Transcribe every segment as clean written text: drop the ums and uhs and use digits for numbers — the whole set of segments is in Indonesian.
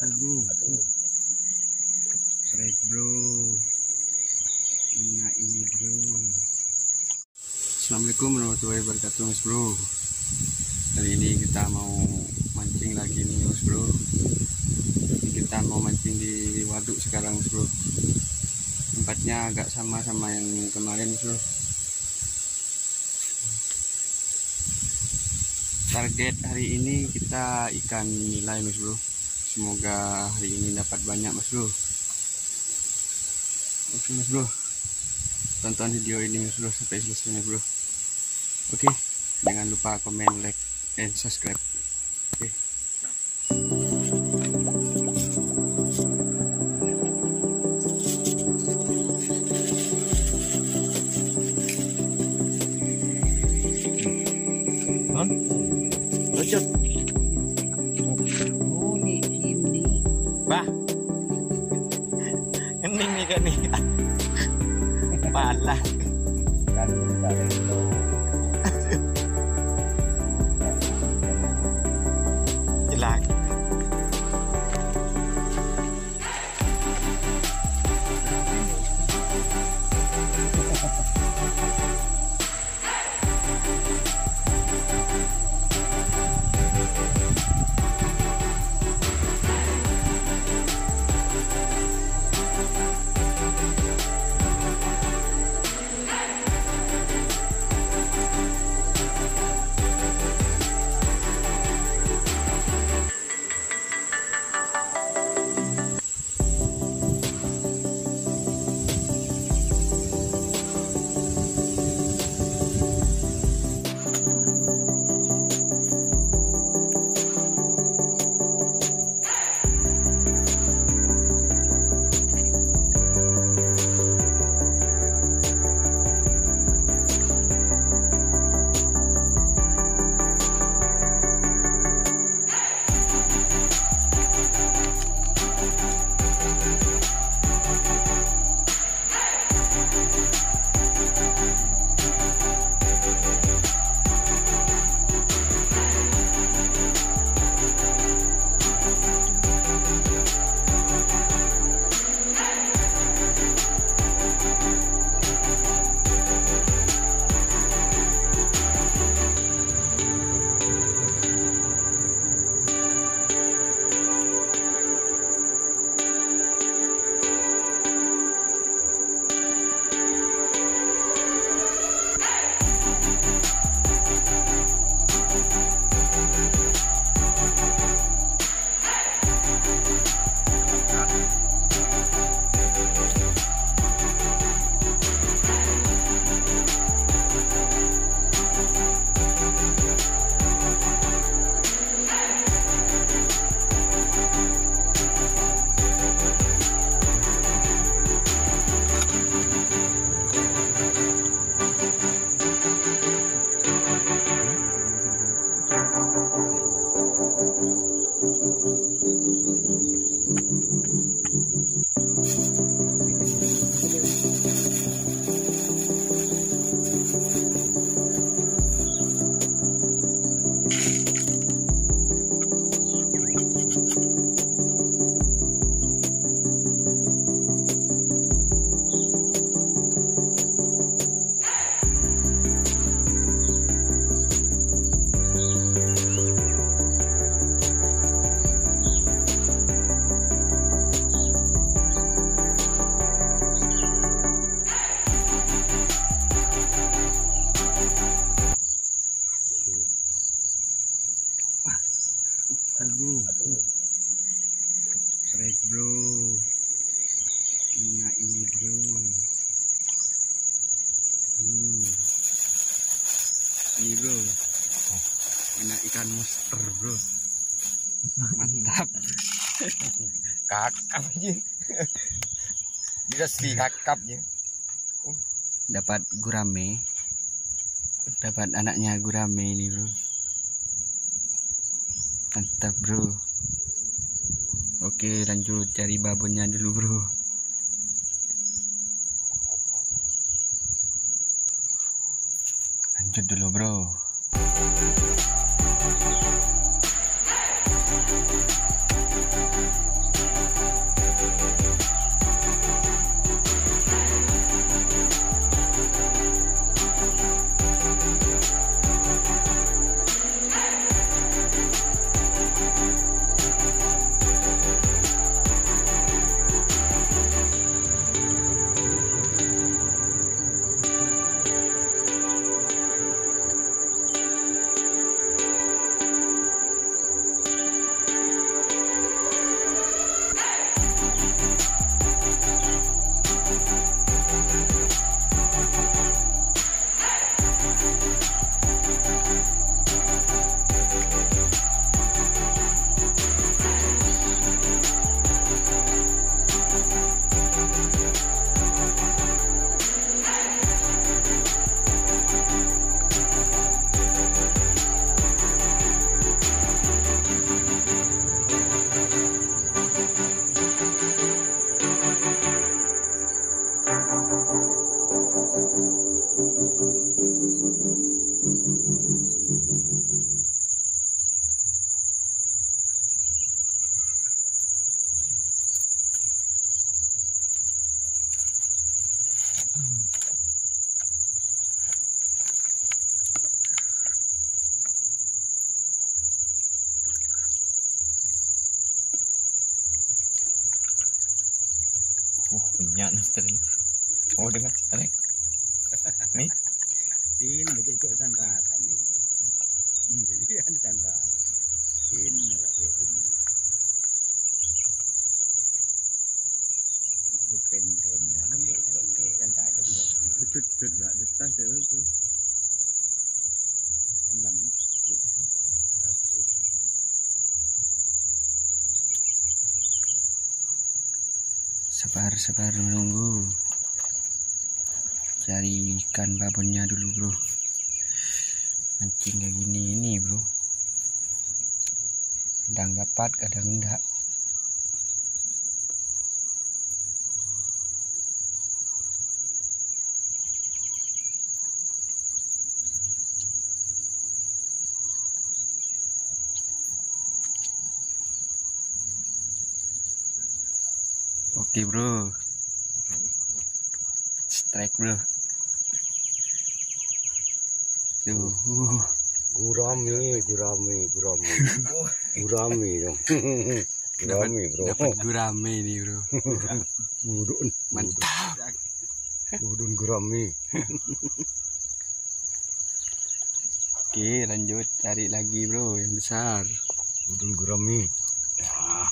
Strike bro. Nah ini bro. Assalamualaikum warahmatullahi wabarakatuh mas bro. Kali ini kita mau mancing lagi nih mas bro. Kita mau mancing di waduk sekarang mas bro. Tempatnya agak sama yang kemarin mas bro. Target hari ini kita ikan nilai mas bro. Semoga hari ini dapat banyak mas bro. Oke mas bro, tonton video ini mas bro sampai selesai mas bro. Oke, jangan lupa komen, like, dan subscribe. Oke. Lanjut. Oh, nih ini. Bah. Hening nih kan nih. Pala. Dan kita itu. Jelek. Strike bro. Nah ini bro. Ini bro. Ini ikan monster bro. Mantap. Kakap aja. Bisa sih kakapnya. Dapat gurame. Dapat anaknya gurame ini bro. Mantap bro. Oke lanjut cari babonnya dulu bro. Lanjut dulu bro. banyak nusteri. Oh dengar, tarik. Nih. Ini becek sandratan ini. Iya, ini sandratan. Ini lagi ini. Bukan nanti kan tak jumpa. Cut enggak datang saya itu. Enam. Sabar menunggu, cari ikan babonnya dulu bro. Mancing kayak gini ini bro, kadang dapat kadang enggak. Oke bro, strike bro. Tuh, gurami dong, gurami bro. Dapat gurami nih bro. Gurun, mantap. Gurun gurami. Oke, lanjut cari lagi bro yang besar. Gurun gurami. Ya.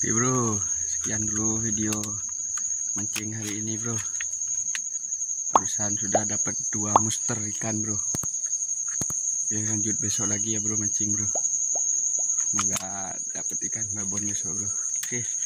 oke bro, sekian dulu video mancing hari ini bro. Barusan sudah dapat 2 muster ikan bro. Ya lanjut besok lagi ya bro mancing bro. Semoga dapat ikan babon besok bro. Oke.